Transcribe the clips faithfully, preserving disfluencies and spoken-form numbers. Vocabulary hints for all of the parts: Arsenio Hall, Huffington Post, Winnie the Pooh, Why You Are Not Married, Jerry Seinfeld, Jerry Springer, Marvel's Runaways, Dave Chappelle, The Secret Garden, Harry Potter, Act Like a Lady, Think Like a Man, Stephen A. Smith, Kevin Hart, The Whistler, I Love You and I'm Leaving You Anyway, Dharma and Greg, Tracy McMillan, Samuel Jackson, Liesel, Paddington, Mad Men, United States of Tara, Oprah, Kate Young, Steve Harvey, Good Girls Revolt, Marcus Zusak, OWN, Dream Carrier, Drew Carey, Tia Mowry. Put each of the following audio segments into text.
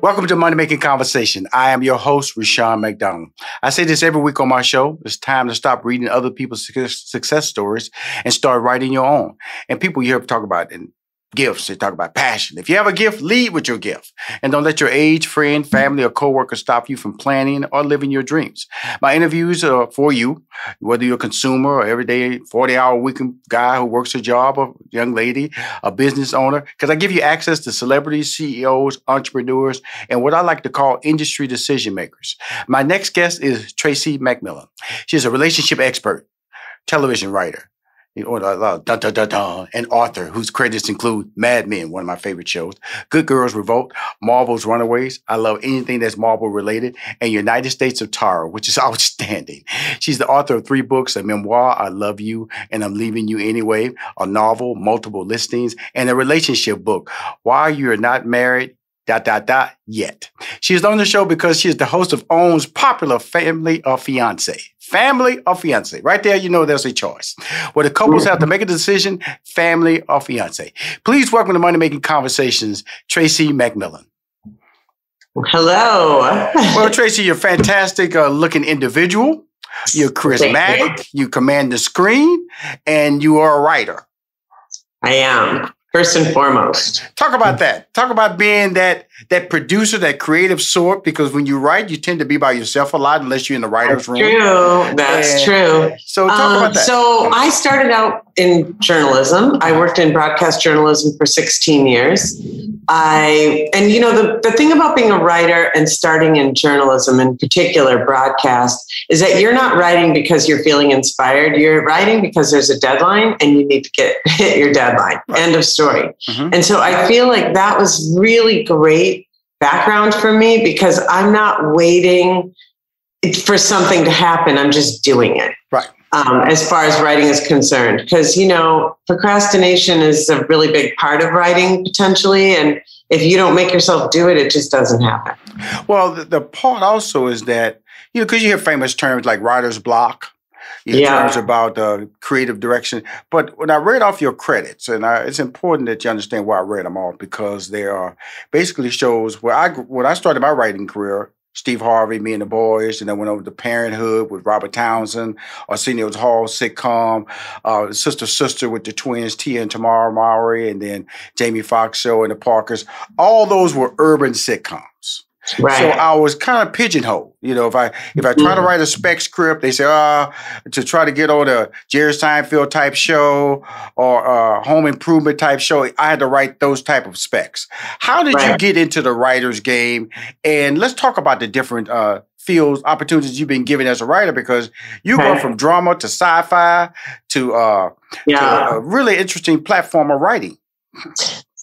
Welcome to Money Making Conversation. I am your host, Rushion McDonald. I say this every week on my show. It's time to stop reading other people's success stories and start writing your own. And people you hear talk about in gifts, they talk about passion. If you have a gift, lead with your gift. And don't let your age, friend, family, or coworker stop you from planning or living your dreams. My interviews are for you, whether you're a consumer or everyday forty-hour weekend guy who works a job, or young lady, a business owner, because I give you access to celebrities, C E Os, entrepreneurs, and what I like to call industry decision makers. My next guest is Tracy McMillan. She's a relationship expert, television writer, an author whose credits include Mad Men, one of my favorite shows, Good Girls Revolt, Marvel's Runaways, I love anything that's Marvel related, and United States of Tara, which is outstanding. She's the author of three books, a memoir, I Love You and I'm Leaving You Anyway, a novel, multiple listings, and a relationship book, Why You Are Not Married, dot, dot, dot, yet. She is on the show because she is the host of O W N's popular Family or Fiancé. Family or Fiancé. Right there, you know there's a choice. Where the couples have to make a decision, family or fiancé. Please welcome to Money Making Conversations, Tracy McMillan. Hello. Well, Tracy, you're a fantastic uh, looking individual. You're charismatic. You. you command the screen. And you are a writer. I am. First and foremost. Talk about that. Talk about being that that producer, that creative sort, because when you write, you tend to be by yourself a lot unless you're in the writer's That's room. True. That's and true. So talk um, about that. So I started out in journalism. I worked in broadcast journalism for sixteen years. I and you know the, the thing about being a writer and starting in journalism, in particular broadcast, is that you're not writing because you're feeling inspired. You're writing because there's a deadline and you need to get hit your deadline. Right. End of story. Mm-hmm. And so I feel like that was really great background for me because I'm not waiting for something to happen. I'm just doing it. Right. Um, as far as writing is concerned, because, you know, procrastination is a really big part of writing potentially. And if you don't make yourself do it, it just doesn't happen. Well, the, the part also is that, you know, because you hear famous terms like writer's block, you know, yeah. terms about uh, creative direction. But when I read off your credits, and I, it's important that you understand why I read them off, because they are basically shows where I, when I started my writing career, Steve Harvey, Me and the Boys, and then went over to Parenthood with Robert Townsend, Arsenio's Hall sitcom, uh, Sister Sister with the twins, Tia and Tamara Mowry, and then Jamie Foxx Show and the Parkers. All those were urban sitcoms. Right. So I was kind of pigeonholed. You know, if I if I try mm. to write a spec script, they say, ah, oh, to try to get on a Jerry Seinfeld type show or a Home Improvement type show, I had to write those type of specs. How did right. you get into the writer's game? And let's talk about the different uh, fields, opportunities you've been given as a writer, because you right. go from drama to sci-fi to, uh, yeah. to a really interesting platform of writing.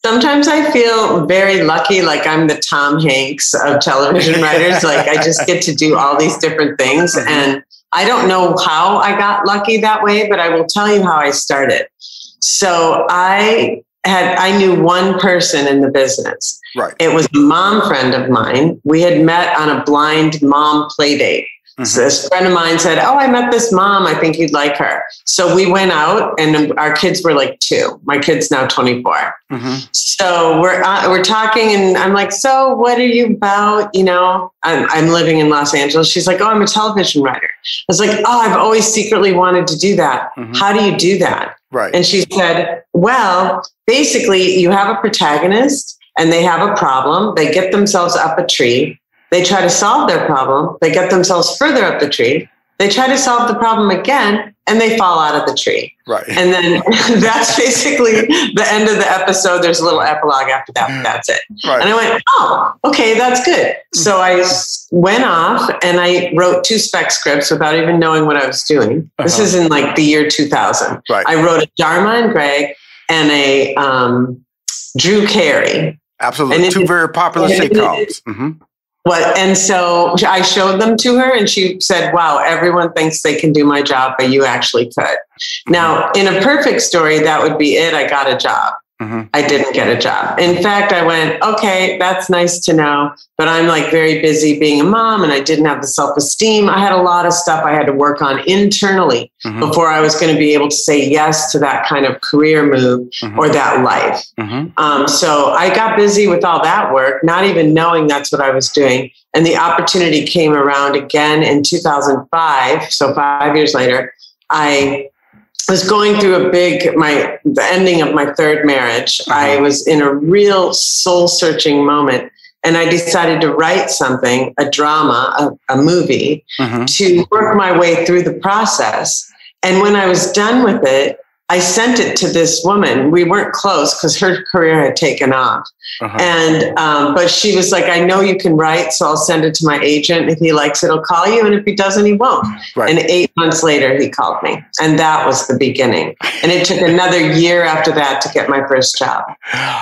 Sometimes I feel very lucky, like I'm the Tom Hanks of television writers. Like I just get to do all these different things. And I don't know how I got lucky that way, but I will tell you how I started. So I had, I knew one person in the business. Right. It was a mom friend of mine. We had met on a blind mom play date. Mm-hmm. So this friend of mine said, oh, I met this mom. I think you'd like her. So we went out and our kids were like two. My kid's now twenty-four. Mm-hmm. So we're uh, we're talking and I'm like, so what are you about? You know, I'm, I'm living in Los Angeles. She's like, oh, I'm a television writer. I was like, oh, I've always secretly wanted to do that. Mm-hmm. How do you do that? Right. And she said, well, basically you have a protagonist and they have a problem. They get themselves up a tree. They try to solve their problem. They get themselves further up the tree. They try to solve the problem again, and they fall out of the tree. Right. And then that's basically the end of the episode. There's a little epilogue after that. But that's it. Right. And I went, oh, okay, that's good. So I went off and I wrote two spec scripts without even knowing what I was doing. This uh-huh. is in like the year two thousand. Right. I wrote a Dharma and Greg and a um, Drew Carey. Absolutely. And two very popular sitcoms. Mm-hmm. What, and so I showed them to her and she said, wow, everyone thinks they can do my job, but you actually could. Now, in a perfect story, that would be it. I got a job. Mm-hmm. I didn't get a job. In fact, I went, okay, that's nice to know, but I'm like very busy being a mom and I didn't have the self-esteem. I had a lot of stuff I had to work on internally mm-hmm. before I was going to be able to say yes to that kind of career move mm-hmm. or that life. Mm-hmm. Um, so I got busy with all that work, not even knowing that's what I was doing. And the opportunity came around again in two thousand five. So five years later, I I was going through a big, my the ending of my third marriage. Mm-hmm. I was in a real soul-searching moment, and I decided to write something, a drama, a, a movie, mm-hmm. to work my way through the process. And when I was done with it, I sent it to this woman. We weren't close because her career had taken off. Uh-huh. And, um, but she was like, I know you can write, so I'll send it to my agent. If he likes it, he'll call you. And if he doesn't, he won't. Right. And eight months later, he called me. And that was the beginning. And it took another year after that to get my first job.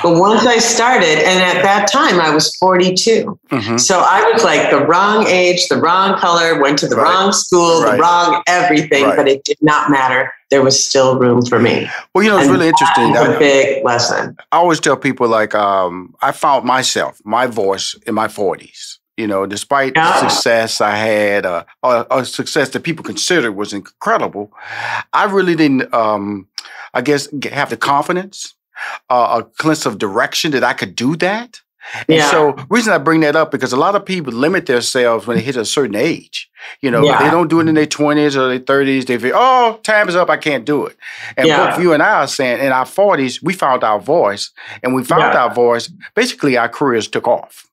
But once I started, and at that time, I was forty-two. Mm-hmm. So I was like the wrong age, the wrong color, went to the right. wrong school, right. the wrong everything, right. but it did not matter. There was still room for me. Well, you know, it's and really interesting. That's a big lesson. I always tell people, like, um, I found myself, my voice in my forties. You know, despite yeah. the success I had, uh, or, or success that people considered was incredible, I really didn't, um, I guess, have the confidence, uh, a glimpse of direction that I could do that. And yeah. so reason I bring that up, because a lot of people limit themselves when they hit a certain age. You know, yeah. they don't do it in their twenties or their thirties. They feel, oh, time is up. I can't do it. And yeah. both you and I are saying in our forties, we found our voice. And we found yeah. our voice. Basically, our careers took off.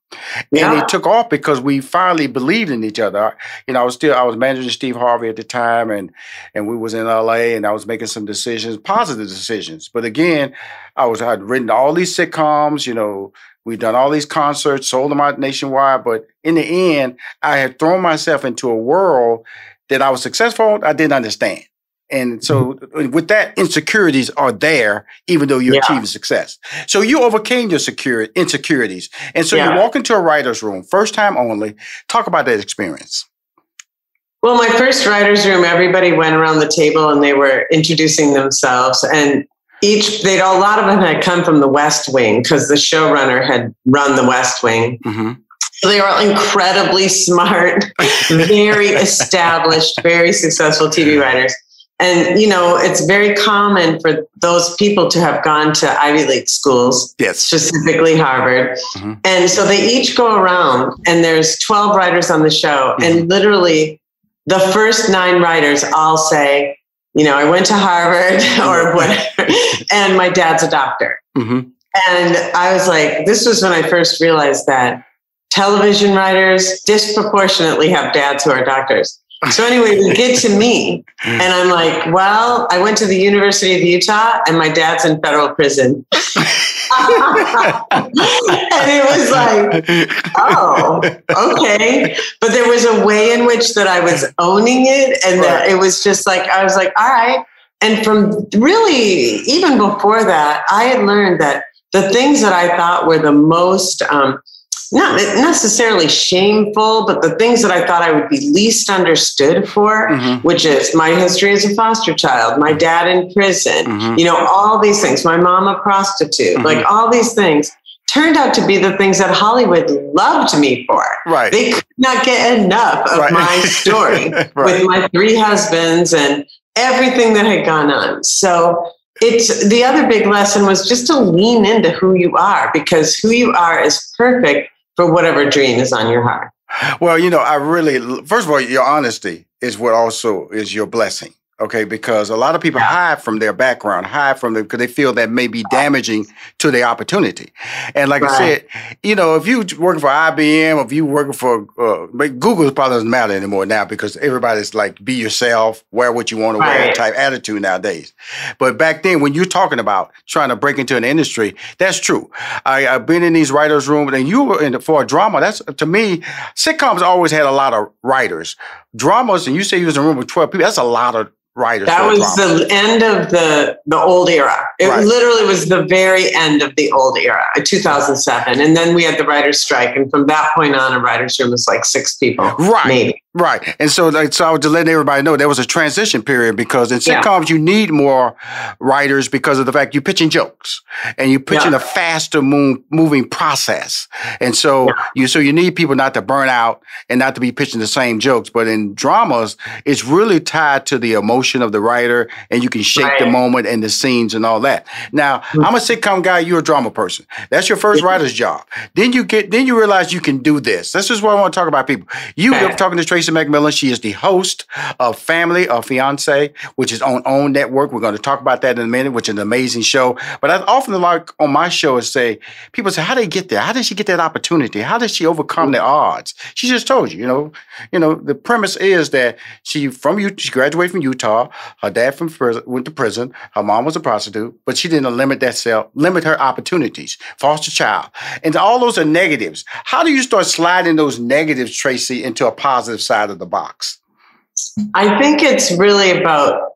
Yeah. And it took off because we finally believed in each other. You know, I was still, I was managing Steve Harvey at the time, and and we was in L A, and I was making some decisions, positive decisions. But again, I was, I'd written all these sitcoms, you know, we've done all these concerts, sold them out nationwide. But in the end, I had thrown myself into a world that I was successful, I didn't understand. And so mm-hmm. with that, insecurities are there, even though you're yeah. achieving success. So you overcame your security, insecurities. And so yeah. you walk into a writer's room, first time only. Talk about that experience. Well, my first writer's room, everybody went around the table and they were introducing themselves. And each, they'd a lot of them had come from the West Wing because the showrunner had run the West Wing. Mm-hmm. So they were all incredibly smart, very established, very successful T V writers. And, you know, it's very common for those people to have gone to Ivy League schools, yes. specifically Harvard. Mm-hmm. And so they each go around and there's twelve writers on the show. Mm-hmm. And literally the first nine writers all say, you know, I went to Harvard or whatever, and my dad's a doctor. Mm-hmm. And I was like, this was when I first realized that television writers disproportionately have dads who are doctors. So anyway, we get to me and I'm like, well, I went to the University of Utah and my dad's in federal prison. And it was like, oh, okay. But there was a way in which that I was owning it. And that it was just like, I was like, all right. And from really, even before that, I had learned that the things that I thought were the most, um, not necessarily shameful, but the things that I thought I would be least understood for, mm-hmm. which is my history as a foster child, my dad in prison, mm-hmm. you know, all these things, my mom a prostitute, mm-hmm. like all these things turned out to be the things that Hollywood loved me for. Right. They could not get enough of right. my story right. with my three husbands and everything that had gone on. So it's the other big lesson was just to lean into who you are, because who you are is perfect for whatever dream is on your heart. Well, you know, I really, first of all, your honesty is what also is your blessing. Okay, because a lot of people hide from their background, hide from them because they feel that may be damaging to their opportunity. And like right. I said, you know, if you working for I B M, if you working for uh, Google, probably doesn't matter anymore now because everybody's like, be yourself, wear what you want to right. wear type attitude nowadays. But back then, when you're talking about trying to break into an industry, that's true. I, I've been in these writers' rooms, and you were in the, for a drama. That's to me, sitcoms always had a lot of writers, dramas, and you say you was in a room with twelve people. That's a lot of writers. That was drama. The end of the, the old era. It right. literally was the very end of the old era, two thousand seven. And then we had the writer's strike. And from that point on, a writer's room was like six people. Right. Maybe. Right. And so like, so I was just letting everybody know there was a transition period, because in sitcoms, yeah. you need more writers because of the fact you're pitching jokes and you're pitching yeah. a faster move, moving process. And so yeah. you so you need people not to burn out and not to be pitching the same jokes. But in dramas, it's really tied to the emotion of the writer, and you can shake right. the moment and the scenes and all that. Now, mm-hmm. I'm a sitcom guy. You're a drama person. That's your first yeah. writer's job. Then you get then you realize you can do this. That's just what I want to talk about, people. You yeah. talking to Tracy McMillan. She is the host of Family or Fiancé, which is on OWN Network. We're going to talk about that in a minute, which is an amazing show. But I often like on my show is say, people say, how did they get there? How did she get that opportunity? How did she overcome the odds? She just told you, you know, you know, the premise is that she from U- she graduated from Utah. Her dad from pres- went to prison. Her mom was a prostitute, but she didn't limit that self, limit her opportunities, foster child. And all those are negatives. How do you start sliding those negatives, Tracy, into a positive side of the box? I think it's really about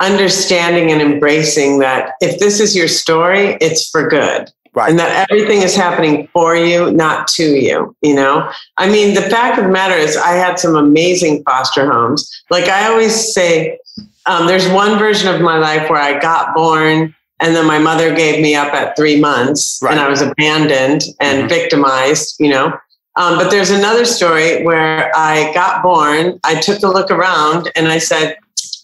understanding and embracing that if this is your story, it's for good. Right. And that everything is happening for you, not to you, you know? I mean, the fact of the matter is I had some amazing foster homes. Like I always say, um, there's one version of my life where I got born and then my mother gave me up at three months right. and I was abandoned and mm-hmm. victimized, you know? Um, but there's another story where I got born, I took a look around and I said,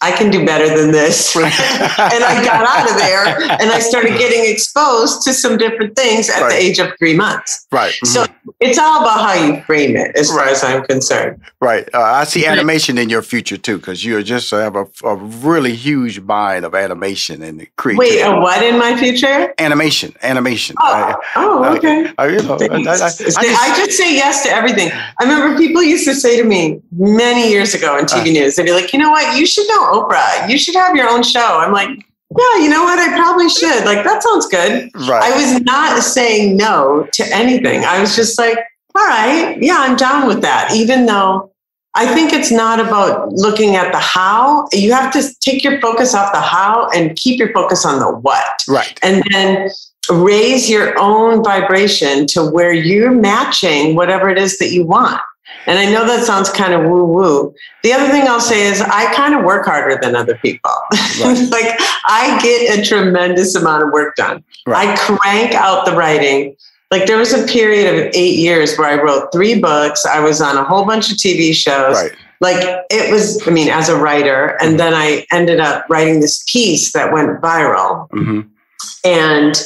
I can do better than this. And I got out of there and I started getting exposed to some different things at right. the age of three months. Right. Mm-hmm. So it's all about how you frame it as right. far as I'm concerned. Right. Uh, I see animation in your future too, because you just have a, a really huge mind of animation and creativity. Wait, a what in my future? Animation. Animation. Oh, I, oh okay. I, you know, I, I, I, I, just, I just say yes to everything. I remember people used to say to me many years ago in T V uh, news, they'd be like, you know what, you should know Oprah, you should have your own show. I'm like, yeah, you know what? I probably should. Like, that sounds good. Right. I was not saying no to anything. I was just like, all right, yeah, I'm down with that. Even though I think it's not about looking at the how. You have to take your focus off the how and keep your focus on the what. Right. And then raise your own vibration to where you're matching whatever it is that you want. And I know that sounds kind of woo-woo. The other thing I'll say is I kind of work harder than other people. Right. Like I get a tremendous amount of work done. Right. I crank out the writing. Like there was a period of eight years where I wrote three books. I was on a whole bunch of T V shows. Right. Like it was, I mean, as a writer. And then I ended up writing this piece that went viral. Mm-hmm. And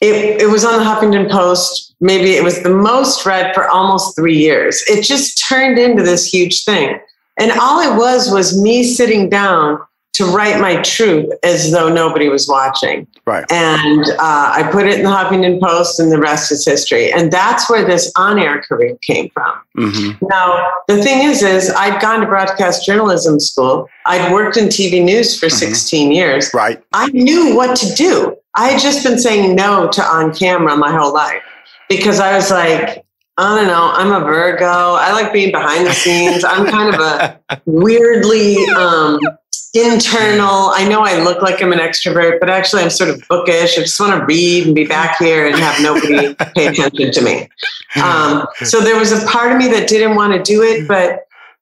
It, it was on the Huffington Post. Maybe it was the most read for almost three years. It just turned into this huge thing. And all it was was me sitting down to write my truth as though nobody was watching. Right. And uh, I put it in the Huffington Post and the rest is history. And that's where this on-air career came from. Mm-hmm. Now, the thing is, is I'd gone to broadcast journalism school. I'd worked in T V news for mm-hmm. sixteen years. Right. I knew what to do. I had just been saying no to on camera my whole life because I was like, I don't know, I'm a Virgo. I like being behind the scenes. I'm kind of a weirdly um, internal. I know I look like I'm an extrovert, but actually I'm sort of bookish. I just want to read and be back here and have nobody pay attention to me. Um, so there was a part of me that didn't want to do it, but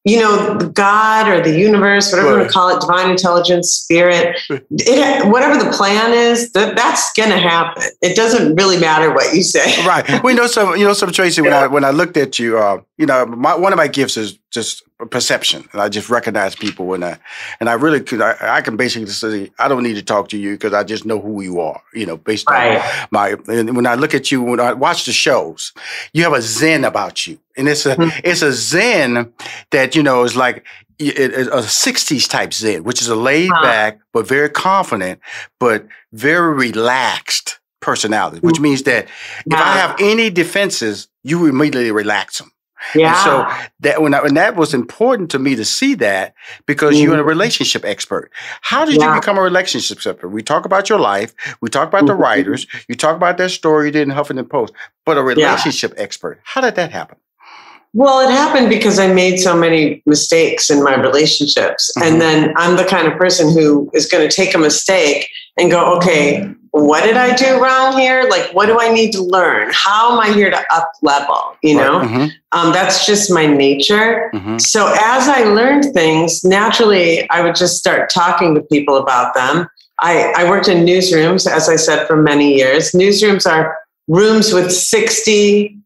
you know, God or the universe, whatever right. you want to call it, divine intelligence, spirit, it, whatever the plan is, that, that's going to happen. It doesn't really matter what you say. Right. We know some, you know, some Tracy, when yeah. I, when I looked at you, uh, you know, my, one of my gifts is just perception. And I just recognize people when I, and I really could, I, I can basically say, I don't need to talk to you because I just know who you are, you know, based right. on my, and when I look at you, when I watch the shows, you have a zen about you. And it's a, mm-hmm. it's a zen that, you know, is like it, it, a sixties type zen, which is a laid back, but very confident, but very relaxed personality, which means that yeah. if I have any defenses, you immediately relax them. Yeah. And so that when I, and that was important to me to see that because mm. you're a relationship expert. How did yeah. you become a relationship expert? We talk about your life. We talk about mm-hmm. the writers. You talk about their story you did in Huffington Post, but a relationship yeah. expert. How did that happen? Well, it happened because I made so many mistakes in my relationships. Mm-hmm. And then I'm the kind of person who is going to take a mistake and go, okay, what did I do wrong here? Like, what do I need to learn? How am I here to up level? You know, right. mm-hmm. um, that's just my nature. Mm-hmm. So as I learned things, naturally, I would just start talking to people about them. I, I worked in newsrooms, as I said, for many years. Newsrooms are rooms with sixty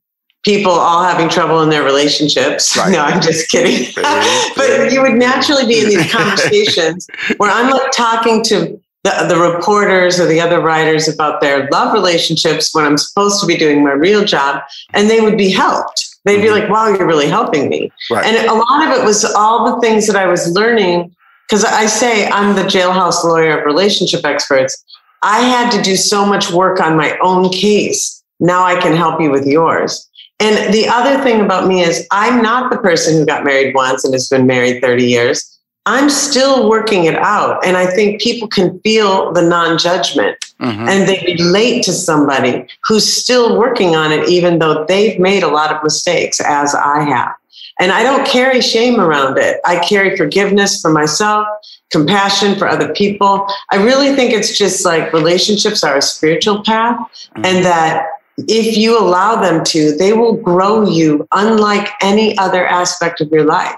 people all having trouble in their relationships. Right. No, I'm just kidding. But you would naturally be in these conversations where I'm like talking to the, the reporters or the other writers about their love relationships when I'm supposed to be doing my real job, and they would be helped. They'd mm-hmm. be like, wow, you're really helping me. Right. And a lot of it was all the things that I was learning, because I say I'm the jailhouse lawyer of relationship experts. I had to do so much work on my own case. Now I can help you with yours. And the other thing about me is I'm not the person who got married once and has been married thirty years. I'm still working it out. And I think people can feel the non-judgment mm-hmm. and they relate to somebody who's still working on it, even though they've made a lot of mistakes, as I have. And I don't carry shame around it. I carry forgiveness for myself, compassion for other people. I really think it's just like relationships are a spiritual path mm-hmm. and that if you allow them to, they will grow you unlike any other aspect of your life.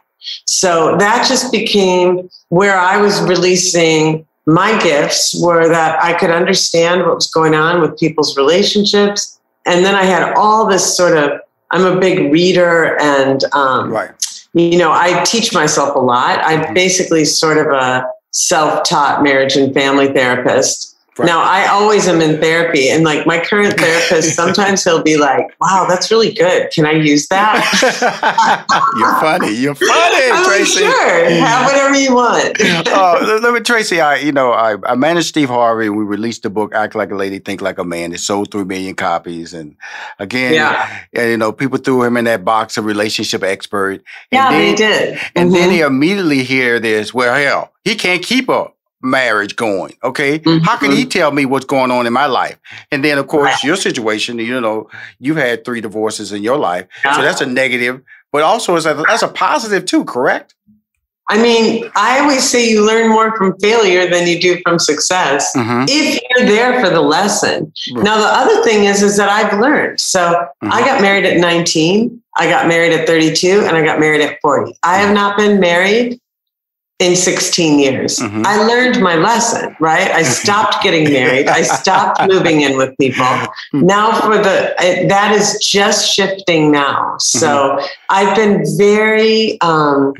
So that just became where I was releasing my gifts, were that I could understand what was going on with people's relationships. And then I had all this sort of, I'm a big reader and, um, right. you know, I teach myself a lot. I'm basically sort of a self-taught marriage and family therapist. Right. Now, I always am in therapy, and like my current therapist, sometimes he'll be like, wow, that's really good. Can I use that? You're funny. You're funny, I'm Tracy. Like, sure. Have whatever you want. Oh, Tracy, I, you know, I, I managed Steve Harvey. We released the book, Act Like a Lady, Think Like a Man. It sold three million copies. And again, yeah. and, you know, people threw him in that box of relationship expert. And yeah, then, they did. And mm-hmm. then they immediately hear this, well, hell, he can't keep up. Marriage going, okay? Mm-hmm. How can he tell me what's going on in my life? And then, of course, right. your situation, you know, you've had three divorces in your life. Yeah. So that's a negative, but also is that, that's a positive too, correct? I mean, I always say you learn more from failure than you do from success mm-hmm. if you're there for the lesson. Mm-hmm. Now, the other thing is, is that I've learned. So mm-hmm. I got married at nineteen, I got married at thirty-two, and I got married at forty. I have not been married in sixteen years. Mm-hmm. I learned my lesson, right? I stopped getting married. I stopped moving in with people. Now for the, I, that is just shifting now. So mm-hmm. I've been very um,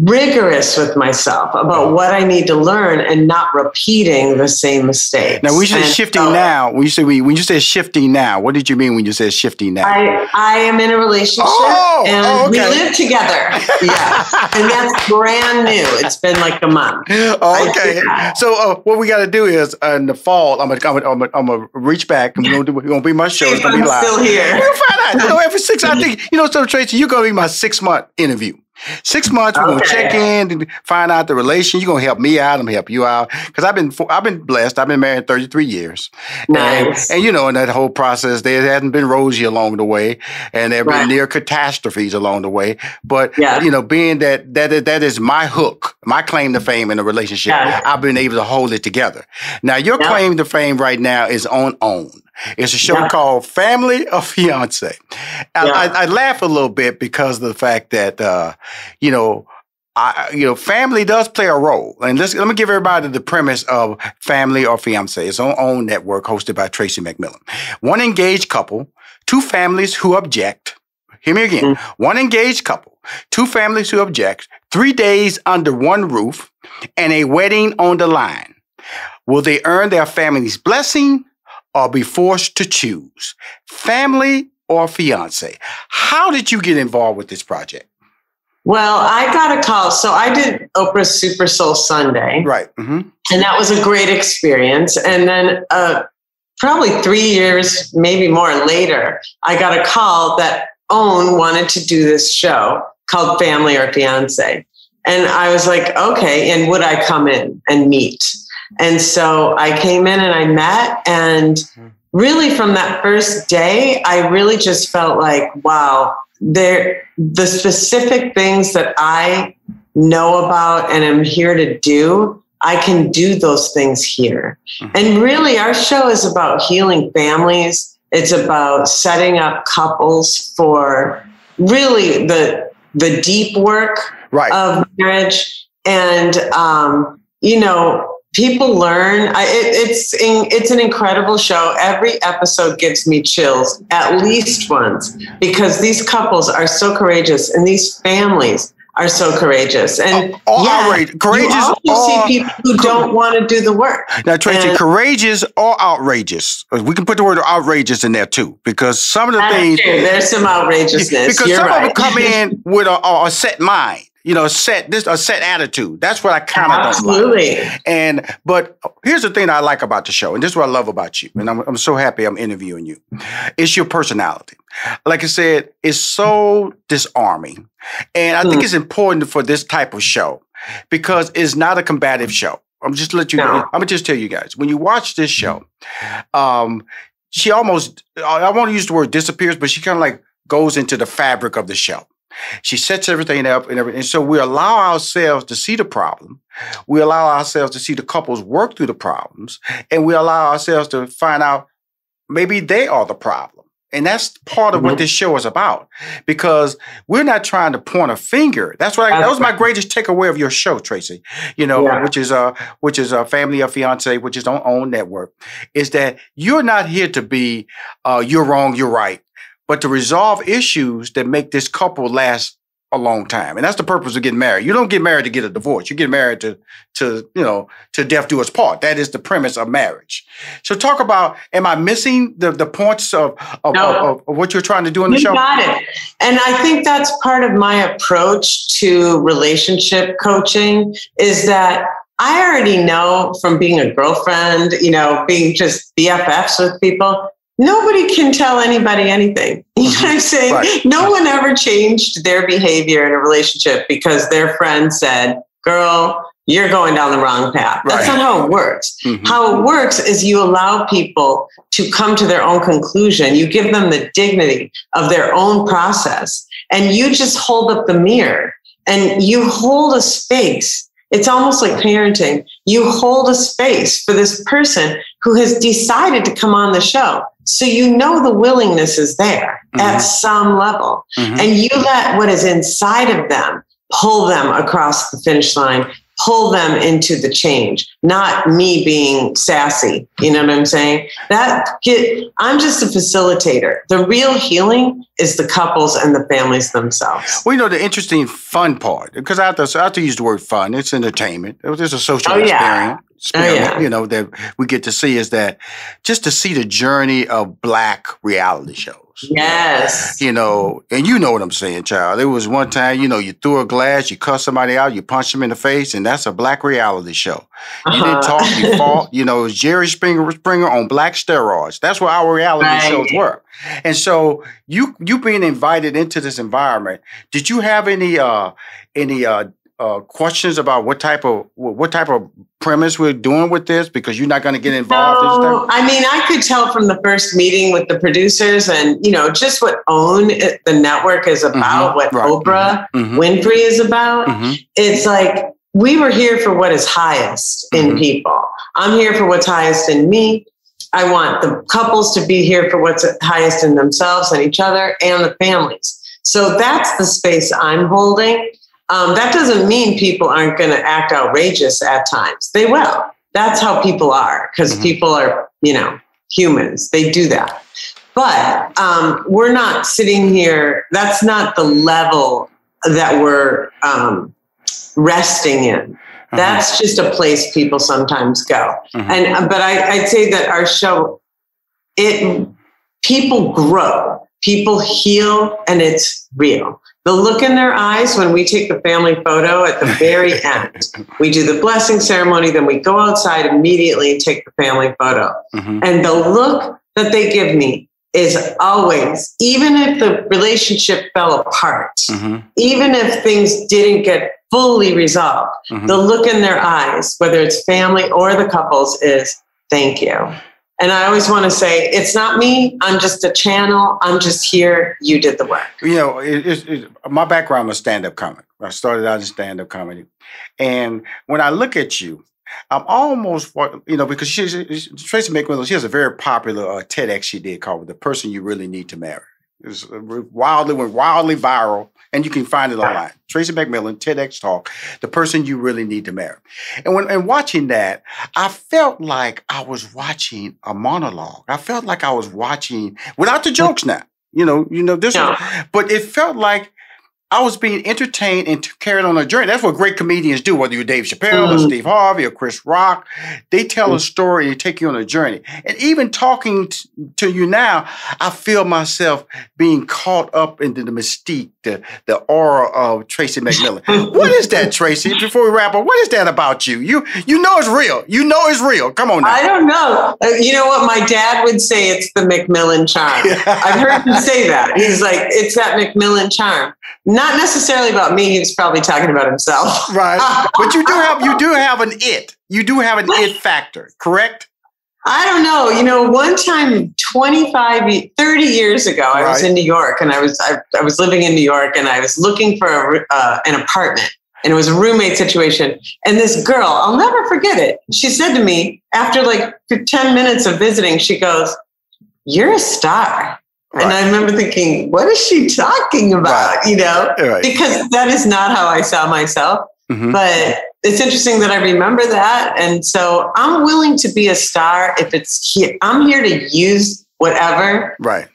rigorous with myself about what I need to learn and not repeating the same mistakes. Now, we said shifting so, now. When you say we, when you said shifting now, what did you mean when you said shifting now? I, I am in a relationship oh, and oh, okay. we live together. Yeah, and that's brand new. It's been like a month. Oh, okay. So uh, what we got to do is uh, in the fall, I'm gonna I'm gonna I'm gonna reach back. And we're gonna be my show. It's gonna be live. Still here. We'll find out. You know, every six, I think you know. So Tracy, you're gonna be my six month interview. Six months, we're okay. gonna check in and find out the relation. You're gonna help me out. I'm gonna help you out because I've been I've been blessed. I've been married thirty-three years, nice. and, and you know, in that whole process, there hasn't been rosy along the way, and there have right. been near catastrophes along the way. But yeah. you know, being that that that is my hook, my claim to fame in a relationship, yeah. I've been able to hold it together. Now, your yeah. claim to fame right now is on OWN. It's a show yeah. called Family or Fiancé. I, yeah. I, I laugh a little bit because of the fact that, uh, you know, I, you know, family does play a role. And let's, let me give everybody the premise of Family or Fiancé. It's on OWN Network, hosted by Tracy McMillan. One engaged couple, two families who object. Hear me again. Mm-hmm. One engaged couple, two families who object, three days under one roof, and a wedding on the line. Will they earn their family's blessing or be forced to choose? Family or Fiancé? How did you get involved with this project? Well, I got a call. So I did Oprah's Super Soul Sunday. Right. Mm-hmm. And that was a great experience. And then uh, probably three years, maybe more later, I got a call that OWN wanted to do this show called Family or Fiancé. And I was like, okay, and would I come in and meet? And so I came in and I met, and really from that first day, I really just felt like, wow, there, the specific things that I know about and am here to do, I can do those things here. Mm-hmm. And really, our show is about healing families. It's about setting up couples for really the the deep work right. of marriage. And, um, you know, people learn. I, it, it's in, it's an incredible show. Every episode gives me chills, at least once, because these couples are so courageous and these families are so courageous. And uh, all yeah, outrage. Courageous, you also see people who don't want to do the work. Now, Tracy, and, courageous or outrageous? We can put the word outrageous in there too, because some of the things- true. There's some outrageousness. Because You're some right. of them come in with a, a set mind, you know, a set, this, a set attitude. That's what I kind of don't like. Absolutely. And, but here's the thing that I like about the show, and this is what I love about you, and I'm, I'm so happy I'm interviewing you. It's your personality. Like I said, it's so disarming. And I mm. think it's important for this type of show because it's not a combative show. I'm just let you no. know. I'm gonna just tell you guys, when you watch this show, um, she almost, I won't use the word disappears, but she kind of like goes into the fabric of the show. She sets everything up and everything. And so we allow ourselves to see the problem. We allow ourselves to see the couples work through the problems. And we allow ourselves to find out maybe they are the problem. And that's part of mm-hmm. what this show is about, because we're not trying to point a finger. That's what I, that was my greatest takeaway of your show, Tracy. You know, yeah. which is a uh, which is a uh, Family or Fiancé, which is on OWN Network, is that you're not here to be uh, you're wrong, you're right, but to resolve issues that make this couple last a long time. And that's the purpose of getting married. You don't get married to get a divorce. You get married to, to you know, to death do us part. That is the premise of marriage. So talk about, am I missing the, the points of of, no. of of what you're trying to do in the you show? You got it. And I think that's part of my approach to relationship coaching is that I already know from being a girlfriend, you know, being just B F Fs with people, nobody can tell anybody anything. You know what I'm saying? Right. No one ever changed their behavior in a relationship because their friend said, girl, you're going down the wrong path. That's right. not how it works. Mm-hmm. How it works is you allow people to come to their own conclusion. You give them the dignity of their own process. And you just hold up the mirror and you hold a space. It's almost like parenting. You hold a space for this person who has decided to come on the show. So you know the willingness is there mm-hmm. at some level. Mm-hmm. And you let what is inside of them pull them across the finish line, pull them into the change, not me being sassy. You know what I'm saying? That get, I'm just a facilitator. The real healing is the couples and the families themselves. Well, you know, the interesting fun part, because I have to, I have to use the word fun. It's entertainment. It's a social oh, yeah. experience. Oh, yeah. You know, that we get to see is that just to see the journey of Black reality shows. Yes. You know, and you know what I'm saying, child. There was one time, you know, you threw a glass, you cussed somebody out, you punched them in the face, and that's a Black reality show. You uh-huh. didn't talk, you fought. You know, it was Jerry Springer, Springer on Black steroids. That's what our reality right. shows were. And so you you being invited into this environment, did you have any uh any uh Uh, questions about what type of what type of premise we're doing with this, because you're not going to get involved? No, I mean, I could tell from the first meeting with the producers and, you know, just what OWN, the network is about, mm-hmm, what right. Oprah mm-hmm. Winfrey is about. Mm-hmm. It's like, we were here for what is highest mm-hmm. in people. I'm here for what's highest in me. I want the couples to be here for what's highest in themselves and each other and the families. So that's the space I'm holding. Um, that doesn't mean people aren't going to act outrageous at times. They will. That's how people are, because mm-hmm. people are, you know, humans. They do that. But um, we're not sitting here. That's not the level that we're um, resting in. Mm-hmm. That's just a place people sometimes go. Mm-hmm. And but I, I'd say that our show, it people grow, people heal, and it's real. The look in their eyes when we take the family photo at the very end, we do the blessing ceremony, then we go outside immediately and take the family photo. Mm-hmm. And the look that they give me is always, even if the relationship fell apart, mm-hmm. even if things didn't get fully resolved, mm-hmm. the look in their eyes, whether it's family or the couples, is thank you. And I always want to say, it's not me. I'm just a channel. I'm just here. You did the work. You know, it, it, it, my background was stand-up comedy. I started out in stand-up comedy. And when I look at you, I'm almost, you know, because she, she, Tracy McMillan, she has a very popular uh, TEDx she did called The Person You Really Need to Marry. It was wildly, went wildly viral, and you can find it online. Tracy McMillan, TEDx Talk, The Person You Really Need to Marry. And when and watching that, I felt like I was watching a monologue. I felt like I was watching, without the jokes now, you know, you know this, yeah. was, but it felt like I was being entertained and carried on a journey. That's what great comedians do, whether you're Dave Chappelle mm. or Steve Harvey or Chris Rock. They tell mm. a story and take you on a journey. And even talking t- to you now, I feel myself being caught up into the mystique, the, the aura of Tracy McMillan. What is that, Tracy? Before we wrap up, what is that about you? You you know it's real. You know it's real. Come on now. I don't know. You know what? My dad would say it's the McMillan charm. I've heard him say that. He's like, it's that McMillan charm. Not necessarily about me. He was probably talking about himself. Right. But you do have you do have an it. You do have an it factor, correct? I don't know. You know, one time twenty-five, thirty years ago, right. I was in New York and I was I, I was living in New York and I was looking for a, uh, an apartment. And it was a roommate situation. And this girl, I'll never forget it. She said to me after like ten minutes of visiting, she goes, "You're a star." Right. And I remember thinking, what is she talking about? Right. You know, right. Because that is not how I saw myself. Mm-hmm. But it's interesting that I remember that. And so I'm willing to be a star if it's here. I'm here to use whatever right.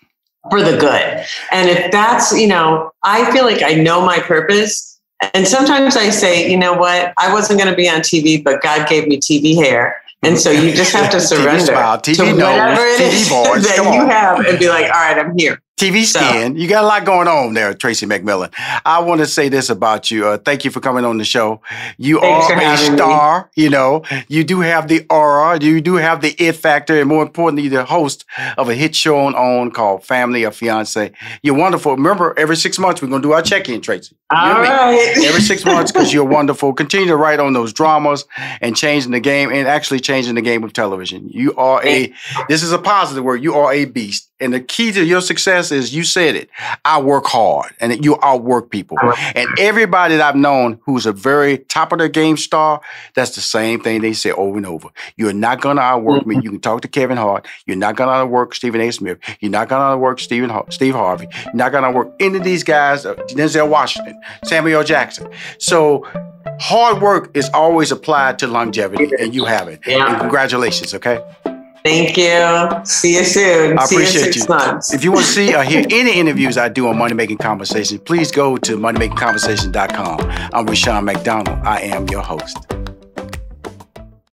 for the good. And if that's, you know, I feel like I know my purpose. And sometimes I say, you know what, I wasn't going to be on T V, but God gave me T V hair. And so you just have to surrender T V smile, T V to whatever nose, it is T V voice, that you have and be like, all right, I'm here. T V skin. So. You got a lot going on there, Tracy McMillan. I want to say this about you. Uh, thank you for coming on the show. You Thanks are a star. Me. You know, you do have the aura. You do have the it factor. And more importantly, you're the host of a hit show on OWN called Family or Fiancé. You're wonderful. Remember, every six months, we're going to do our check-in, Tracy. All right. Me. Every six months, because you're wonderful. Continue to write on those dramas and changing the game and actually changing the game of television. You are a, this is a positive word, you are a beast. And the key to your success is you said it. I work hard and you outwork people. And everybody that I've known who's a very top of their game star, that's the same thing they say over and over. You're not going to outwork me. You can talk to Kevin Hart. You're not going to outwork Stephen A. Smith. You're not going to outwork Stephen Har- Steve Harvey. You're not going to outwork any of these guys, Denzel Washington, Samuel Jackson. So hard work is always applied to longevity and you have it. Yeah. And congratulations, okay? Thank you. See you soon. I see appreciate you. In six you. Months. If you want to see or hear any interviews I do on Money Making Conversations, please go to money making conversations dot com. I'm Rushion McDonald. I am your host.